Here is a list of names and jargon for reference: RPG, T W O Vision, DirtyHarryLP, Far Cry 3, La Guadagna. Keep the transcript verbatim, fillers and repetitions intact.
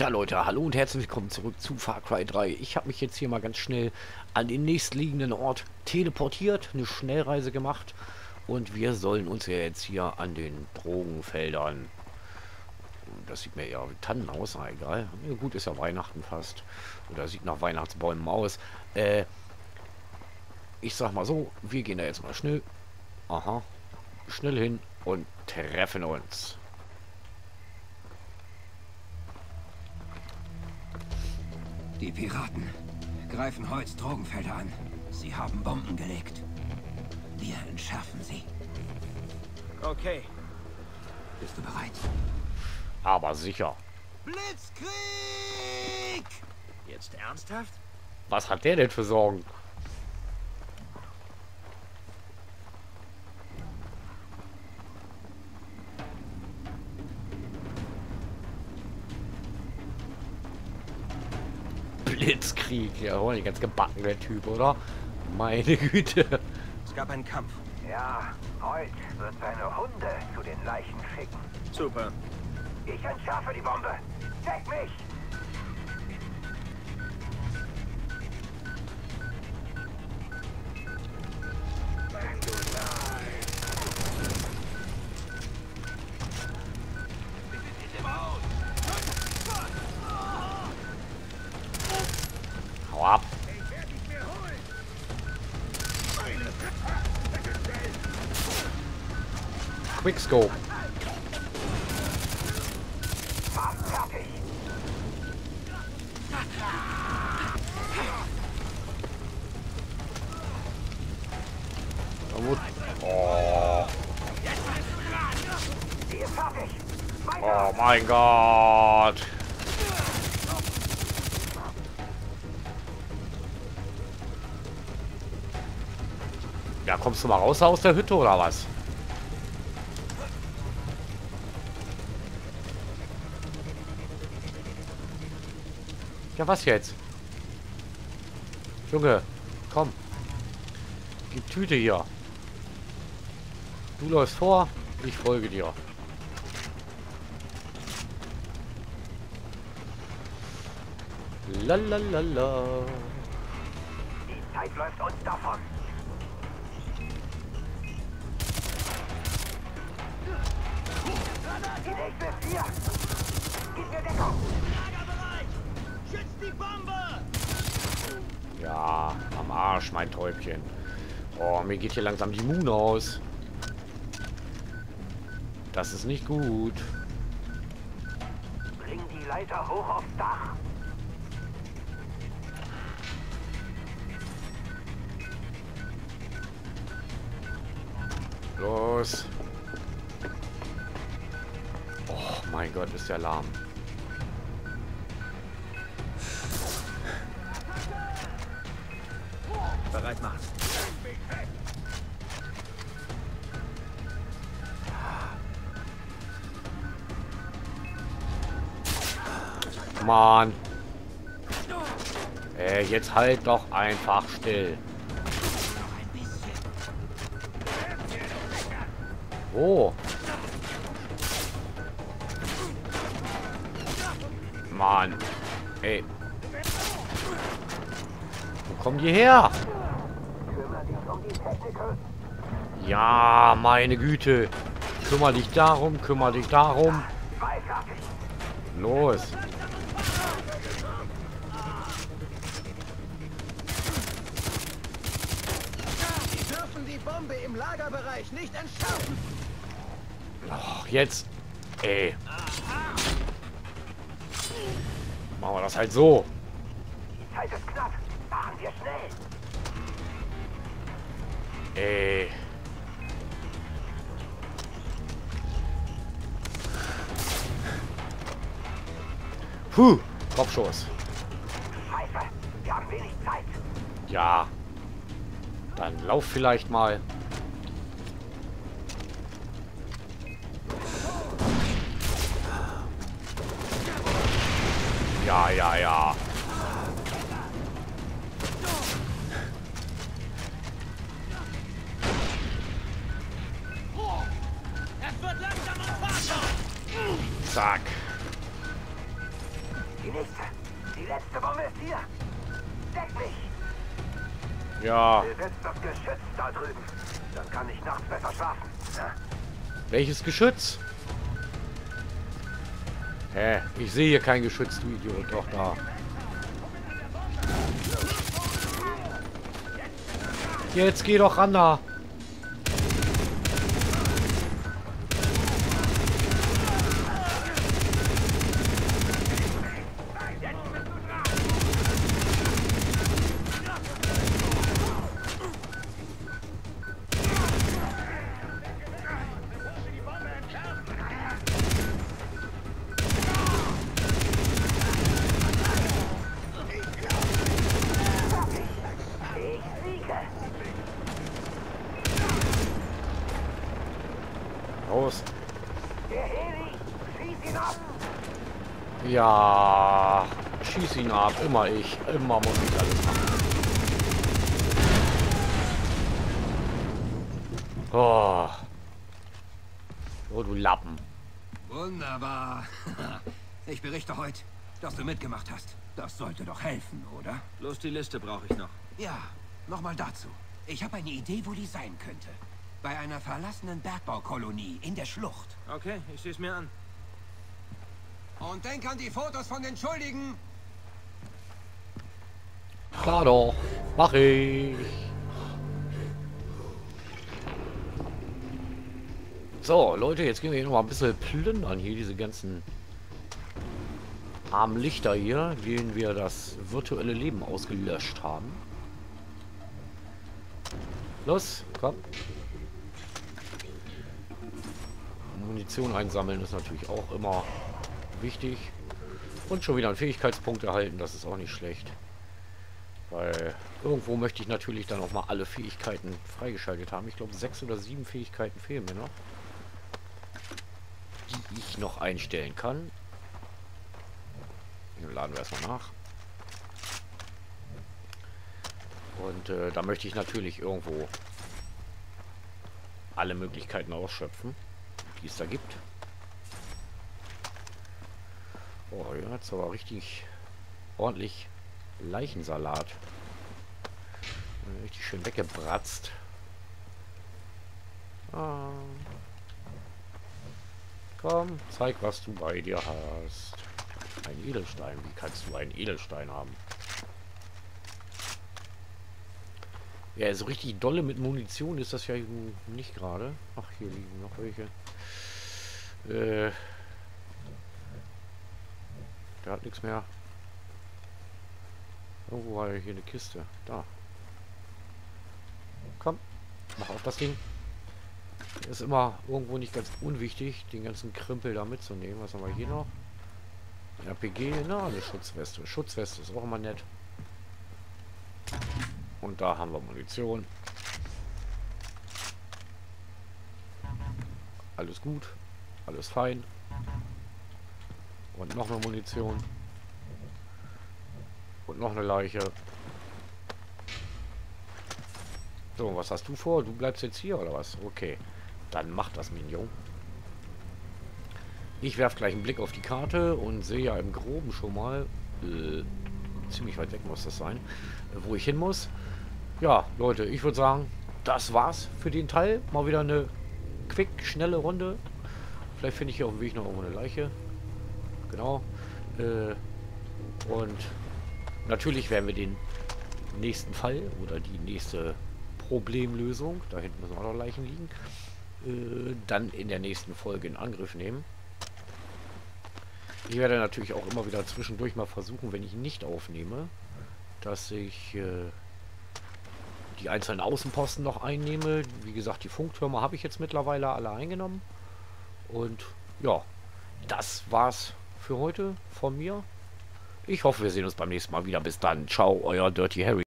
Ja Leute, hallo und herzlich willkommen zurück zu Far Cry drei. Ich habe mich jetzt hier mal ganz schnell an den nächstliegenden Ort teleportiert, eine Schnellreise gemacht und wir sollen uns ja jetzt hier an den Drogenfeldern, das sieht mir ja wie Tannen aus, na egal, ja, gut, ist ja Weihnachten fast oder sieht nach Weihnachtsbäumen aus. Äh, ich sag mal so, wir gehen da jetzt mal schnell, aha, schnell hin und treffen uns. Die Piraten greifen Holz Drogenfelder an. Sie haben Bomben gelegt. Wir entschärfen sie. Okay. Bist du bereit? Aber sicher. Blitzkrieg! Jetzt ernsthaft? Was hat der denn für Sorgen? Blitzkrieg, ja, oh, ganz gebacken der Typ, oder? Meine Güte. Es gab einen Kampf. Ja, Holt wird seine Hunde zu den Leichen schicken. Super. Ich entschärfe die Bombe. Check mich! Quickscope. Oh. Oh mein Gott. Ja, kommst du mal raus aus der Hütte oder was? Ja, was jetzt? Junge, komm. Gib Tüte hier. Du läufst vor, ich folge dir. Lalalala. Die Zeit läuft uns davon. Die nächste ist hier. Gib mir Deckung. Die Bombe! Ja, am Arsch, mein Täubchen. Oh, mir geht hier langsam die Mune aus. Das ist nicht gut. Bring die Leiter hoch aufs Dach. Los. Oh mein Gott, ist der lahm. Bereit machen. Mann. Äh, jetzt halt doch einfach still. Oh. Mann. Ey. Wo kommen die her? Ja, meine Güte. Kümmer dich darum, kümmer dich darum. Los. Sie dürfen die Bombe im Lagerbereich nicht entschärfen. Och, jetzt. Ey. Machen wir das halt so. Die Zeit ist knapp. Machen wir schnell. Ey. Puh, Kopfschuss. Scheiße, wir haben wenig Zeit. Ja. Dann lauf vielleicht mal. Ja, ja, ja. Zack. nicht. Die letzte Bombe ist hier. Deck mich. Ja. Besetzt das Geschütz da drüben. Dann kann ich nachts besser schlafen. Ja. Welches Geschütz? Hä? Ich sehe hier kein Geschütz, du Idiot. Doch, da. Jetzt geh doch ran da. Ja, schieß ihn ab, immer ich, immer muss ich alles machen. Oh, oh du Lappen. Wunderbar. Ich berichte heute, dass du mitgemacht hast. Das sollte doch helfen, oder? Bloß die Liste brauche ich noch. Ja, nochmal dazu. Ich habe eine Idee, wo die sein könnte. Bei einer verlassenen Bergbaukolonie in der Schlucht. Okay, ich sehe es mir an. Und denk an die Fotos von den Schuldigen. Klar doch, mach ich. So, Leute, jetzt gehen wir hier noch mal ein bisschen plündern. Hier diese ganzen armen Lichter hier, denen wir das virtuelle Leben ausgelöscht haben. Los, komm. Munition einsammeln ist natürlich auch immer wichtig. Und schon wieder einen Fähigkeitspunkt erhalten, das ist auch nicht schlecht. Weil irgendwo möchte ich natürlich dann auch mal alle Fähigkeiten freigeschaltet haben. Ich glaube, sechs oder sieben Fähigkeiten fehlen mir noch, die ich noch einstellen kann. Hier laden wir erstmal nach. Und äh, da möchte ich natürlich irgendwo alle Möglichkeiten ausschöpfen, die es da gibt. Oh, hier hat es aber richtig ordentlich Leichensalat. Richtig schön weggebratzt. Ah. Komm, zeig, was du bei dir hast. Ein Edelstein. Wie kannst du einen Edelstein haben? Ja, so richtig dolle mit Munition ist das ja nicht gerade. Ach, hier liegen noch welche. Äh... Der hat nichts mehr. Irgendwo war ja hier eine Kiste. Da. Komm. Mach auf das Ding. Ist immer irgendwo nicht ganz unwichtig, den ganzen Krimpel da mitzunehmen. Was haben wir hier noch? Eine R P G. Na, eine Schutzweste. Schutzweste ist auch immer nett. Und da haben wir Munition. Alles gut. Alles fein. Und noch eine Munition. Und noch eine Leiche. So, was hast du vor? Du bleibst jetzt hier, oder was? Okay. Dann mach das, Minion. Ich werfe gleich einen Blick auf die Karte und sehe ja im Groben schon mal, äh, ziemlich weit weg muss das sein, wo ich hin muss. Ja, Leute, ich würde sagen, das war's für den Teil. Mal wieder eine quick, schnelle Runde. Vielleicht finde ich hier auf dem Weg noch irgendwo eine Leiche. Genau. Äh, und natürlich werden wir den nächsten Fall oder die nächste Problemlösung, da hinten müssen auch noch Leichen liegen, äh, dann in der nächsten Folge in Angriff nehmen. Ich werde natürlich auch immer wieder zwischendurch mal versuchen, wenn ich nicht aufnehme, dass ich äh, die einzelnen Außenposten noch einnehme. Wie gesagt, die Funktürme habe ich jetzt mittlerweile alle eingenommen. Und ja, das war's für heute von mir. Ich hoffe, wir sehen uns beim nächsten Mal wieder. Bis dann. Ciao, euer Dirty Harry.